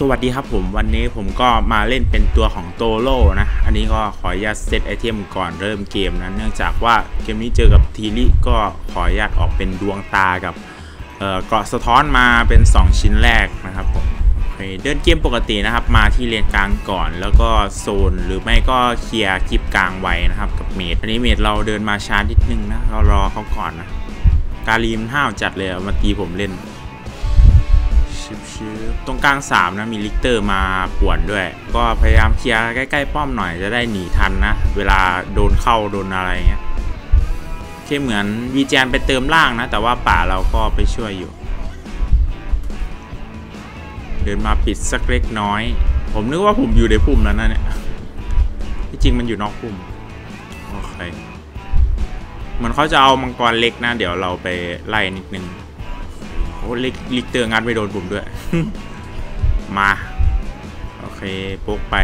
สวัสดีครับผมวันนี้ผมก็มาเล่นเป็นตัวของโตโร่นะอันนี้ก็ขออนุญาตเซตไอเทมก่อนเริ่มเกมนะเนื่องจากว่าเกมนี้เจอกับทีริก็ขออนุญาตออกเป็นดวงตากับเกราะสะท้อนมาเป็น2ชิ้นแรกนะครับผมเดินเกมปกตินะครับมาที่เลนกลางก่อนแล้วก็โซนหรือไม่ก็เคลียร์คลิปกลางไว้นะครับกับเมดอันนี้เมดเราเดินมาช้านิดนึงนะเรารอเขาก่อนนะการีมห้าวจัดเลยมาตีผมเล่นตรงกลาง3นะมีลิกเตอร์มาป่วนด้วยก็พยายามเคลียร์ใกล้ๆป้อมหน่อยจะได้หนีทันนะเวลาโดนเข้าโดนอะไรเงี้ยแค่เหมือนวีแจนไปเติมล่างนะแต่ว่าป่าเราก็ไปช่วยอยู่เดินมาปิดสักเล็กน้อยผมนึกว่าผมอยู่ในพุ่มแล้วนะเนี่ยที่จริงมันอยู่นอกพุ่มโอเคเหมือนเขาจะเอามังกรเล็กนะเดี๋ยวเราไปไล่นิดนึงลิกเตอร์งัดไปโดนผมด้วย มาโอเคโป๊กไป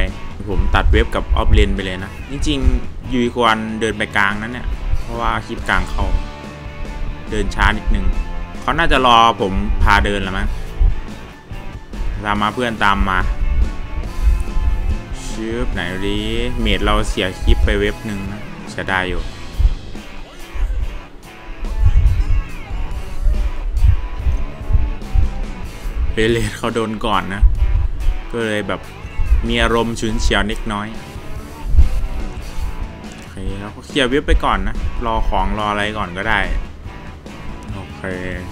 ผมตัดเว็บกับออฟเลนไปเลยนะจริงๆยูนิคอร์นเดินไปกลางนั้นเนี่ยเพราะว่าคลิปกลางเขาเดินช้านิดนึงเขาน่าจะรอผมพาเดินแล้วมั้งตามมาเพื่อนตามมาชืบไหนดีเมดเราเสียคลิปไปเว็บหนึ่งนะจะได้อยู่เบเลดเขาโดนก่อนนะก็เลยแบบมีอารมณ์ฉุนเฉียวนิดน้อยโอเคแล้วก็เคลียร์เว็บไปก่อนนะรอของรออะไรก่อนก็ได้โอเค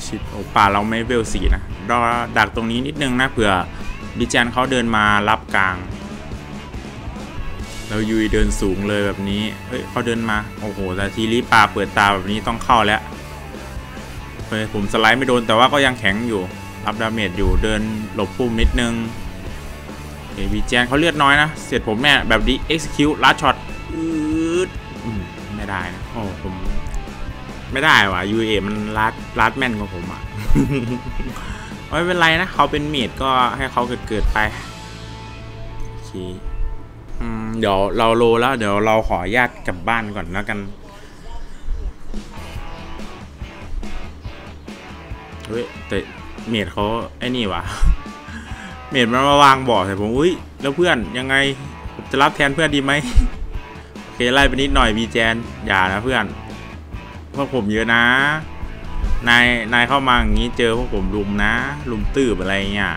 ชิดโอป่าเราไม่เวลสีนะรอดักตรงนี้นิดนึงนะเผื่อบิจันเขาเดินมารับกลางแล้วยุยเดินสูงเลยแบบนี้เฮ้ยเขาเดินมาโอ้โหแต่ทีรีป่าเปิดตาแบบนี้ต้องเข้าแล้วเฮ้ยผมสไลด์ไม่โดนแต่ว่าก็ยังแข็งอยู่รับดาเมจอยู่เดินหลบปุ่มนิดนึงเฮ้ยวีแจนเขาเลือดน้อยนะเสียดผมแม่แบบนี้ execute ลัดช็อตไม่ได้นะโอ้ผมไม่ได้ว่ะ UA มันลัดแม่นกว่าผมอ่ะ ไม่เป็นไรนะเขาเป็นเมจก็ให้เขาเกิดไปโอเคเดี๋ยวเราโลแล้วเดี๋ยวเราขออนุญาตกลับบ้านก่อนแล้วกันเฮ้ยแต่เมดเขาไอ้นี่วะเมดมันมาวางบ่อใส่ผมอุ้ยแล้วเพื่อนยังไงผมจะรับแทนเพื่อนดีไหมโอเคไล่ไปนิดหน่อยบีแจนอย่านะเพื่อนพวกผมเยอะนะนายเข้ามาอย่างนี้เจอพวกผมลุมนะลุมตื้ออะไรเงี้ย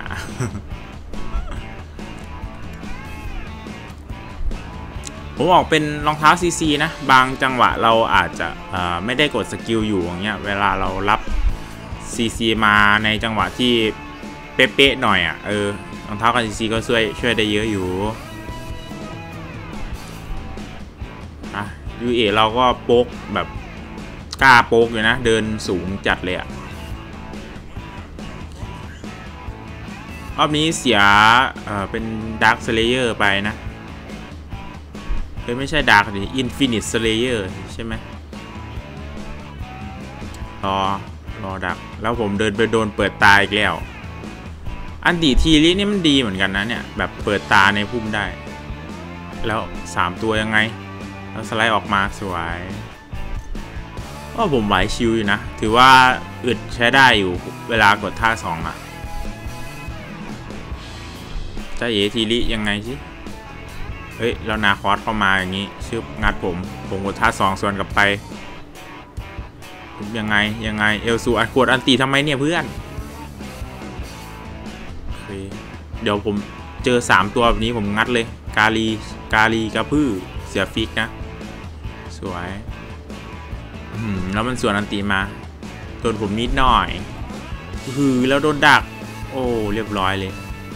ผมออกเป็นรองเท้าซีซีนะบางจังหวะเราอาจจะไม่ได้กดสกิลอยู่อย่างเงี้ยเวลาเรารับซีมาในจังหวะที่เป๊ะๆหน่อยอ่ะรองเท้ากับซีก็ช่วยได้เยอะอยู่นะยูเอเราก็โป๊กแบบกล้าโป๊กอยู่นะเดินสูงจัดเลยอ่ะรอบนี้เสียเป็นดาร์คสเลเยอร์ไปนะไม่ใช่ดาร์คดิอินฟินิตสเลเยอร์ใช่ไหมรอดักแล้วผมเดินไปโดนเปิดตาอีกแล้วอันดีทีลินี่มันดีเหมือนกันนะเนี่ยแบบเปิดตาในพุ่มได้แล้ว3ตัวยังไงแล้วสไลด์ออกมาสวยก็ผมไหวชิวอยู่นะถือว่าอึดใช้ได้อยู่เวลากดท่า2อ่ะจะเอทีลิยังไงสิเฮ้ยแล้วนาคอสเข้ามาอย่างนี้ชึบงัดผมกดท่า2ส่วนกลับไปยังไงเอลซูอัดขวดอันตีทำไมเนี่ยเพื่อนเดี๋ยวผมเจอ3ตัวแบบนี้ผมงัดเลยกาลีกระพือเสียฟิกนะสวยแล้วมันส่วนอันตีมาโดนผมนิดหน่อยแล้วโดนดักโอ้เรียบร้อยเลย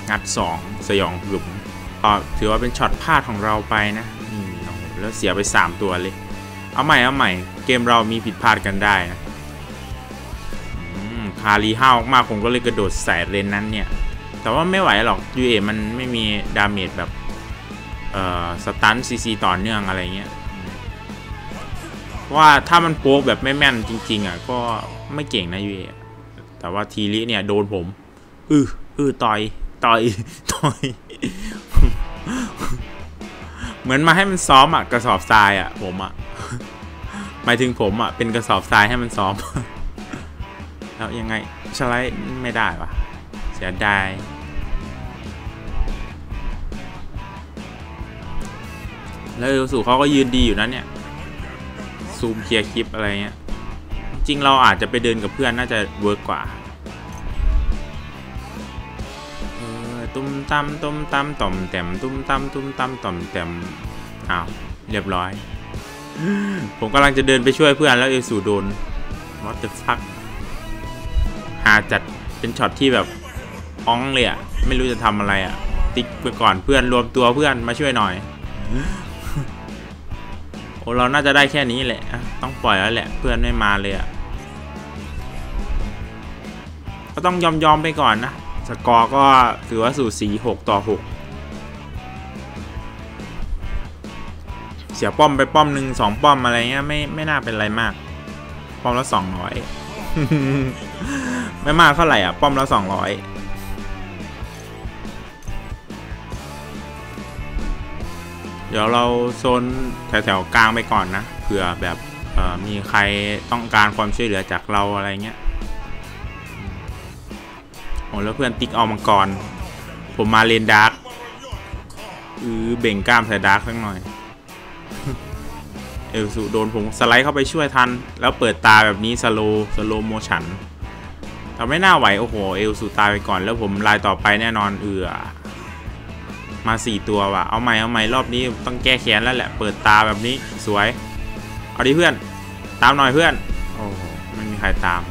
งัด2สยองหลุมถือว่าเป็นช็อตพลาดของเราไปนะแล้วเสียไป3ตัวเลยเอาใหม่เกมเรามีผิดพลาดกันได้นะคารีห้าวมากผมก็เลยกระโดดใส่เลนนั้นเนี่ยแต่ว่าไม่ไหวหรอก UA มันไม่มีดาเมจแบบสตันซีซีต่อเนื่องอะไรเงี้ยว่าถ้ามันโป๊กแบบไม่แม่นจริงๆอ่ะก็ไม่เก่งนะ UA แต่ว่าทีลิเนี่ยโดนผมต่อย เหมือนมาให้มันซ้อมอ่ะกระสอบทรายอ่ะผมอ่ะหมายถึงผมอ่ะเป็นกระสอบทรายให้มันซ้อมแล้วยังไงสไลด์ไม่ได้วะเสียดาย แล้วดูสู่เขาก็ยืนดีอยู่นั้นเนี่ยซูมเคลียร์คลิปอะไรเงี้ยจริงเราอาจจะไปเดินกับเพื่อนน่าจะเวิร์กกว่าตุ้มตั้มตุ้มตั้มต่อมแต้มตุ้มตั้มตุ้มตั้มต่อมแต้มอ้าวเรียบร้อยผมกำลังจะเดินไปช่วยเพื่อนแล้วเอสู่โดน what the fuck หาจัดเป็นช็อตที่แบบอ้องเลยอะไม่รู้จะทำอะไรอะติ๊กไปก่อนเพื่อนรวมตัวเพื่อนมาช่วยหน่อยโอ้เราน่าจะได้แค่นี้แหละต้องปล่อยแล้วแหละเพื่อนไม่มาเลยอะก็ต้องยอมไปก่อนนะสกอร์ก็ถือว่าสู่สี6-6เสียป้อมไปป้อมหนึ่ง2ป้อมอะไรเงี้ยไม่น่าเป็นไรมากป้อมละ200 ไม่มากเท่าไหร่อ่ะป้อมละ200เดี๋ยวเราโซนแถวกลางไปก่อนนะเผื่อแบบมีใครต้องการความช่วยเหลือจากเราอะไรเงี้ยโอ้แล้วเพื่อนติ๊กเอามังกรผมมาเลนดาร์กเบ่งกล้ามใส่ดาร์กสักหน่อยเอลสูโดนผมสไลด์เข้าไปช่วยทันแล้วเปิดตาแบบนี้สโลโมชันทำไม่น่าไหวโอ้โหเอลสูตายไปก่อนแล้วผมลายต่อไปแน่นอนมา4ตัวว่ะเอาใหม่รอบนี้ต้องแก้แค้นแล้วแหละเปิดตาแบบนี้สวยเอาดิเพื่อนตามหน่อยเพื่อนโอ้โหไม่มีใครตาม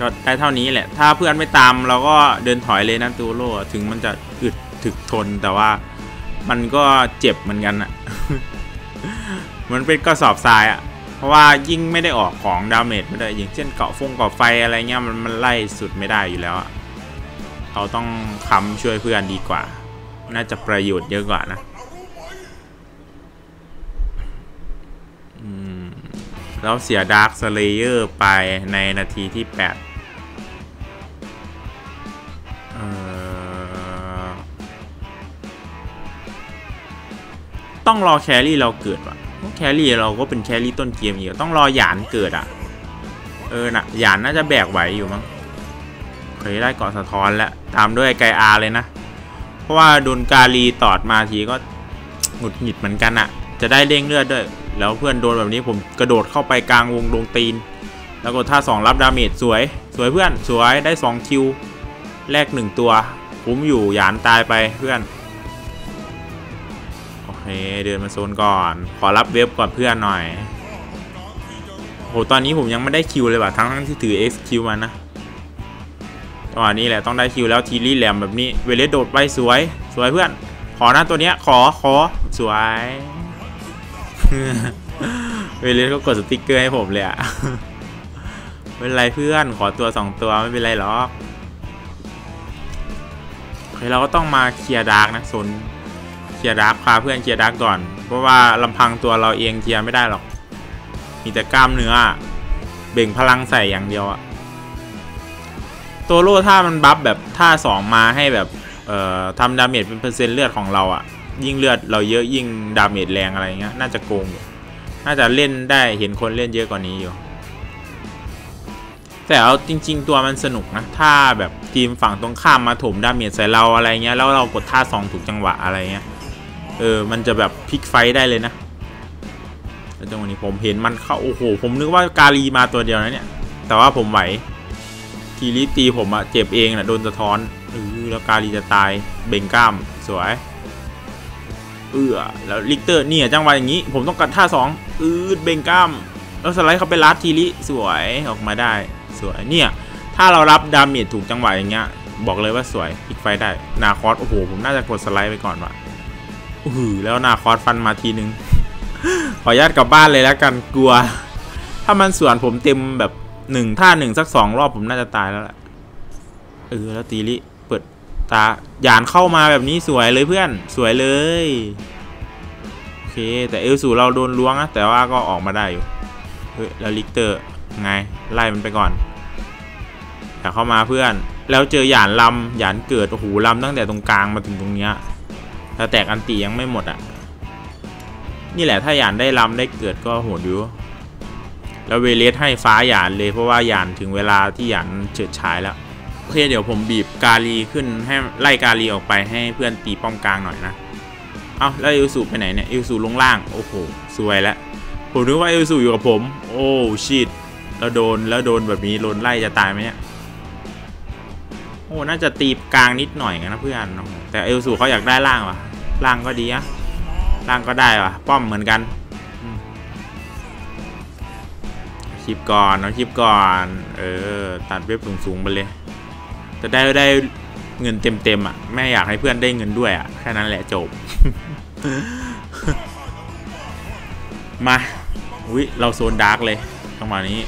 ก็ได้เท่านี้แหละถ้าเพื่อนไม่ตามเราก็เดินถอยเลยนะตูโร่ถึงมันจะอึดถึกทนแต่ว่ามันก็เจ็บเหมือนกันอะมันเป็นกระสอบทรายอะเพราะว่ายิ่งไม่ได้ออกของดาเมจไม่ได้อย่างเช่นเกาะไฟอะไรเงี้ยมันไล่สุดไม่ได้อยู่แล้วอะเราต้องค้ำช่วยเพื่อนดีกว่าน่าจะประโยชน์เยอะกว่านะแล้วเสียดาร์คสเลเยอร์ไปในนาทีที่8ต้องรอแครี่เราเกิดว่ะแครี่เราก็เป็นแครี่ต้นเกมอยู่ต้องรอหยานเกิดอ่ะน่ะหยานน่าจะแบกไหวอยู่มั้งเคยได้เกาะสะท้อนแล้วตามด้วยไกอาเลยนะเพราะว่าโดนกาลีตอดมาทีก็หงุดหงิดเหมือนกันอ่ะจะได้เร่งเลือดด้วยแล้วเพื่อนโดนแบบนี้ผมกระโดดเข้าไปกลางวงดวงตีนแล้วก็ท่า2รับดาเมจสวยเพื่อนสวยได้2คิวแรก1ตัวคุ้มอยู่หยานตายไปเพื่อนเดินมาโซนก่อนขอรับเว็บก่อนเพื่อนหน่อยโหตอนนี้ผมยังไม่ได้คิวเลยว่ะทั้งที่ถือ XQ มานะตอนนี้แหละต้องได้คิวแล้วทีรีแลมแบบนี้เวเลสโดดไปสวยเพื่อนขอหน้าตัวเนี้ยขอสวย เวเลสก็กดสติ๊กเกอร์ให้ผมเลยอะ เป็นไรเพื่อนขอตัว2ตัวไม่เป็นไรหรอกเราก็ต้องมาเคลียร์ดาร์กนะโซนเคลียร์ดาร์กพาเพื่อนเคลียร์ดาร์กก่อนเพราะว่าลำพังตัวเราเองเคลียร์ไม่ได้หรอกมีแต่กล้ามเนื้อเบ่งพลังใส่อย่างเดียวอะตัวโล่ถ้ามันบัฟแบบท่า2มาให้แบบทำดาเมจเป็นเปอร์เซ็นต์เลือดของเราอะยิ่งเลือดเราเยอะยิ่งดาเมจแรงอะไรเงี้ยน่าจะโกงน่าจะเล่นได้เห็นคนเล่นเยอะกว่านี้อยู่แต่เอาจริงๆตัวมันสนุกนะถ้าแบบทีมฝั่งตรงข้ามมาถมดาเมจใส่เราอะไรเงี้ยแล้วเรากดท่า2ถูกจังหวะอะไรเงี้ยมันจะแบบพลิกไฟได้เลยนะแล้วจังหวะนี้ผมเห็นมันเข้าโอ้โหผมนึกว่ากาลีมาตัวเดียวนะเนี่ยแต่ว่าผมไหวทีรีตีผมอะเจ็บเองนะโดนสะท้อนแล้วกาลีจะตายเบ่งกล้ามสวยแล้วลิกเตอร์เนี่ยจังหวะอย่างนี้ผมต้องกัดท่า2เบ่งกล้ามแล้วสไลด์เข้าไปรัดทีรีสวยออกมาได้สวยเนี่ยถ้าเรารับดาเมจถูกจังหวะอย่างเงี้ยบอกเลยว่าสวยพลิกไฟได้นาคอสโอ้โหผมน่าจะกดสไลด์ไปก่อนว่ะแล้วนาคอสฟันมาทีนึง ขออนุญาตกลับบ้านเลยแล้วกันกลัว ถ้ามันสวนผมเต็มแบบ1 ท่า 1สัก2รอบผมน่าจะตายแล้วแหละแล้วตีลิเปิดตาหยานเข้ามาแบบนี้สวยเลยเพื่อนสวยเลยโอเคแต่เอลสูเราโดนล้วงนะแต่ว่าก็ออกมาได้อยู่แล้วลิกเตอร์ไงไล่มันไปก่อนแต่เข้ามาเพื่อนแล้วเจอหยานลำหยานเกิดโอ้โหลำตั้งแต่ตรงกลางมาถึงตรงเนี้ยถ้าแตกอันตียังไม่หมดอ่ะนี่แหละถ้าหยานได้ลำได้เกิดก็โหดอยู่แล้วเวเลสให้ฟ้าหยานเลยเพราะว่าหยานถึงเวลาที่หยานเฉิดฉายแล้วโอเคเดี๋ยวผมบีบกาลีขึ้นให้ไล่กาลีออกไปให้เพื่อนตีป้อมกลางหน่อยนะ เอ้าแล้วอิลซูไปไหนเนี่ยอิลซูลงล่างโอ้โหสวยแล้วผมนึกว่าอิลซูอยู่กับผมโอ้ชิดแล้วโดนแบบนี้โดนไล่จะตายไหมเนี่ยโอ้น่าจะตีกลางนิดหน่อยนะเพื่อนแต่อิลซูเขาอยากได้ล่างว่ะล่างก็ดีอะล่างก็ได้ว่ะป้อมเหมือนกันคลิปก่อนเอาคลิปก่อนตัดเว็บสูงๆไปเลยจะได้เงินเต็มอ่ะแม่อยากให้เพื่อนได้เงินด้วยอ่ะแค่นั้นแหละจบ มาอุ๊ยเราโซนดาร์กเลยจังหวะนี้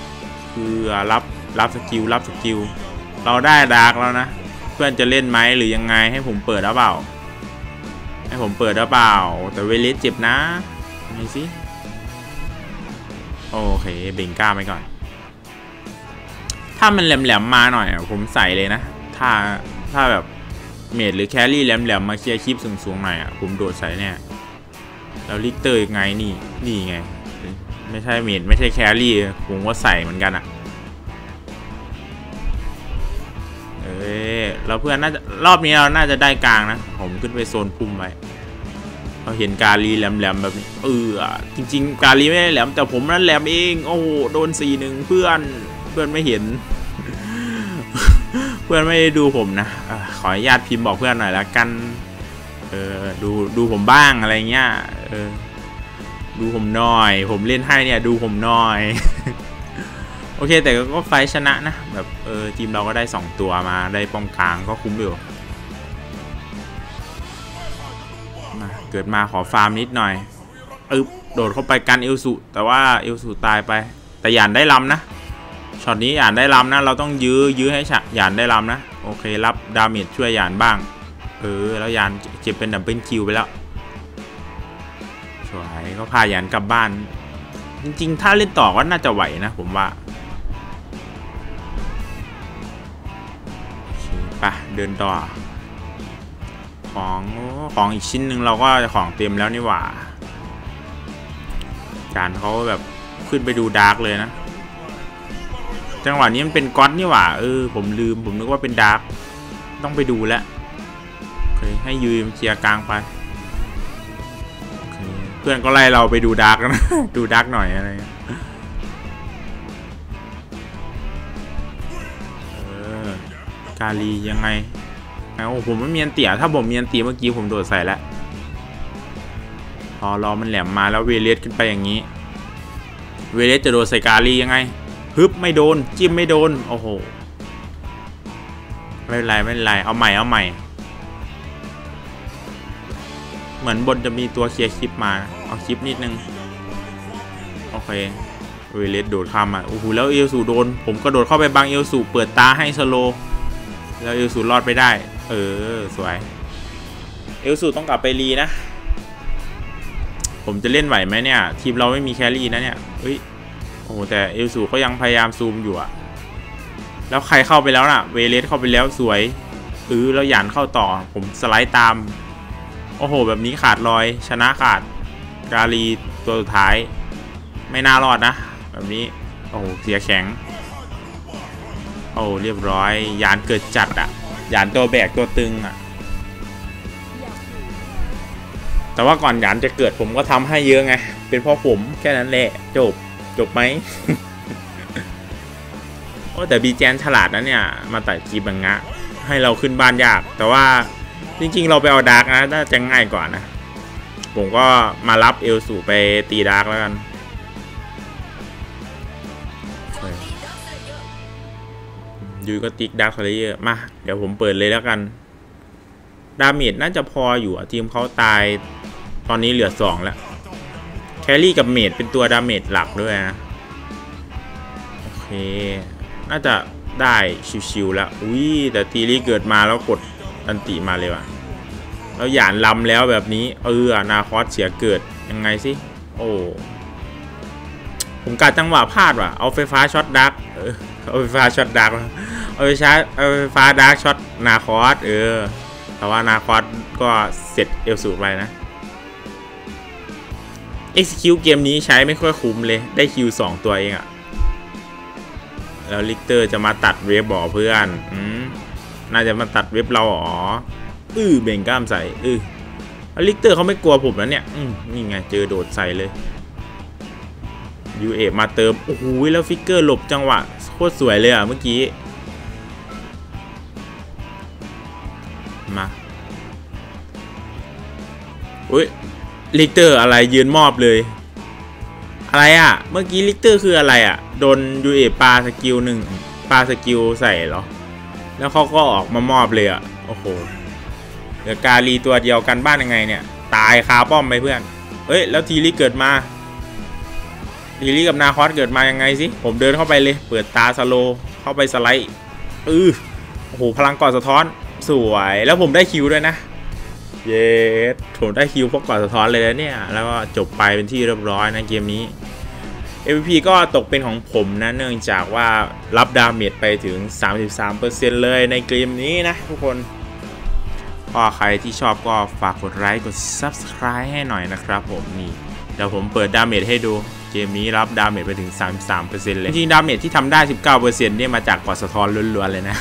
คือรับสกิลเราได้ดาร์กแล้วนะเพื่อนจะเล่นไหมหรือยังไงให้ผมเปิดหรือเปล่าแต่เวเลสเจ็บนะนี่สิโอเคเบ่งก้าไปก่อนถ้ามันแหลมๆมาหน่อยผมใส่เลยนะถ้าแบบเมดหรือแครี่แหลมๆมาเคลียร์คลิปสูงๆหน่อยอ่ะผมโดดใส่เนี่ยแล้วลิกเตอร์ยังไงนี่ไงไม่ใช่เมดไม่ใช่แครี่ผมก็ใส่เหมือนกันอ่ะเราเพื่อนน่าจะรอบนี้เราน่าจะได้กลางนะผมขึ้นไปโซนพุ่มไว้เราเห็นกาลีแหลมแบบนี้จริงๆกาลีไม่ได้แหลมแต่ผมนั่นแหลมเองโอ้โหโดน 4-1 เพื่อนไม่เห็น เพื่อนไม่ได้ดูผมนะขออนุญาตพิมพ์บอกเพื่อนหน่อยละกันดูผมบ้างอะไรเงี้ยดูผมหน่อยผมเล่นให้เนี่ยดูผมหน่อย โอเคแต่ก็ไฟชนะนะแบบทีมเราก็ได้2ตัวมาได้ป้อมกลางก็คุ้มอยู่เกิดมาขอฟาร์มนิดหน่อยโดดเข้าไปกันอิลสุแต่ว่าอิลสุตายไปแต่หยานได้ลำนะช็อตนี้หยานได้ลำนะเราต้องยื้อให้หยานได้ลำนะโอเครับดาเมจช่วยหยานบ้างแล้วหยานเจ็บเป็นดับเบิลคิวไปแล้วสวยก็พาหยานกลับบ้านจริงๆถ้าเล่นต่อก็น่าจะไหวนะผมว่าไปเดินต่อของอีกชิ้นหนึ่งเราก็ของเต็มแล้วนี่หว่าการเขาแบบขึ้นไปดูดาร์กเลยนะจังหวะนี้มันเป็นก๊อตนี่หว่าผมลืมผมนึกว่าเป็นดาร์กต้องไปดูแล้วเคยให้ยืมเคลียร์กลางไปเพื่อนก็ไล่เราไปดูดาร์กนะดูดาร์กหน่อยอะไรกาลียังไงผมไม่เมียนเตี่ยถ้าผมเมียนเตี่ยเมื่อกี้ผมโดดใส่แล้วพอรอมันแหลมมาแล้วเวเลสขึ้นไปอย่างนี้เวเลสจะโดดใส่กาลียังไงฮึบไม่โดนจิ้มไม่โดนโอ้โหไม่เป็นไรเอาใหม่เหมือนบนจะมีตัวเคลียร์คลิปมาเอาคลิปนิดนึงโอเคเวเลสโดดข้ามมาโอ้โหแล้วเอลสูโดนผมก็โดดเข้าไปบังเอลสูเปิดตาให้สโลแล้วเอลสูรอดไปได้สวยเอลสูต้องกลับไปรีนะผมจะเล่นไหวไหมเนี่ยทีมเราไม่มีแครี่นะเนี่ยโอ้โหแต่เอลสูก็ยังพยายามซูมอยู่อะแล้วใครเข้าไปแล้วน่ะเวเลสเข้าไปแล้วสวยแล้วหยานเข้าต่อผมสไลด์ตามโอ้โหแบบนี้ขาดลอยชนะขาดกาลีตัวสุดท้ายไม่น่ารอดนะแบบนี้โอ้โหเสียแข็งโอ้เรียบร้อยหยานเกิดจัดอ่ะหยานตัวแบกตัวตึงอ่ะแต่ว่าก่อนหยานจะเกิดผมก็ทำให้เยอะไงเป็นเพราะผมแค่นั้นแหละจบไหม โอ้แต่บีแจนฉลาดนะเนี่ยมาตัดจีบังงะให้เราขึ้นบ้านยากแต่ว่าจริงๆเราไปเอาดาร์กนะน่าจะง่ายกว่านะผมก็มารับเอลสูไปตีดาร์กแล้วกันยูก็ติ๊กดาร์คเลเยอร์มาเดี๋ยวผมเปิดเลยแล้วกันดาเมจน่าจะพออยู่ทีมเขาตายตอนนี้เหลือ2แล้วแครี่กับเมจเป็นตัวดาเมจหลักด้วยนะโอเคน่าจะได้ชิวๆแล้วแต่ทีรี่เกิดมาแล้วกดอันติมาเลยว่ะแล้วหยานลำแล้วแบบนี้นาคอสเสียเกิดยังไงสิโอ้ผมกะจังหวะพลาดว่ะเอาไฟฟ้าช็อตดาร์กเอาไฟฟ้าช็อตดาร์กเอาไฟฟ้าดาร์กช็อตนาคอสแต่ว่านาคอสก็เสร็จเอลสูไปนะ Execute เกมนี้ใช้ไม่ค่อยคุ้มเลยได้คิว2ตัวเองอะแล้วลิกเตอร์จะมาตัดเว็บบ่อเพื่อนน่าจะมาตัดเว็บเราเบ่งกล้ามใส่ ลิกเตอร์เขาไม่กลัวผมนะเนี่ยนี่ไงเจอโดดใส่เลยยูเอมาเติมโอ้โหแล้วฟิกเกอร์หลบจังหวะโคตรสวยเลยอ่ะเมื่อกี้มาอุ้ยลิกเตอร์อะไรยืนมอบเลยอะไรอ่ะเมื่อกี้ลิกเตอร์คืออะไรอ่ะโดนยูเอปาสกิลหนึ่งปาสกิลใส่เหรอแล้วเขาก็ออกมามอบเลยอ่ะโอ้โหเดี๋ยวกาลีตัวเดียวกันบ้านยังไงเนี่ยตายคาป้อมไปเพื่อนเฮ้ยแล้วทีลี่เกิดมาทีลี่กับนาคอสเกิดมายังไงสิผมเดินเข้าไปเลยเปิดตาสโลเข้าไปสไลด์โอ้โหพลังก่อสะท้อนสวยแล้วผมได้คิวด้วยนะเยสผมได้คิวเพราะก่อสะท้อนเลยนะเนี่ยแล้วก็จบไปเป็นที่เรียบร้อยนะเกมนี้ MVP ก็ตกเป็นของผมนะเนื่องจากว่ารับดาเมจไปถึง 33% เลยในเกมนี้นะทุกคนก็ใครที่ชอบก็ฝากกดไลค์กด Subscribe ให้หน่อยนะครับผมนี่เดี๋ยวผมเปิดดาเมจให้ดูเกมนี้รับดาเมจไปถึง 33% เลยจริงดาเมจที่ทำได้ 19% เนี่ยมาจากก่อสะท้อนล้วนๆเลยนะ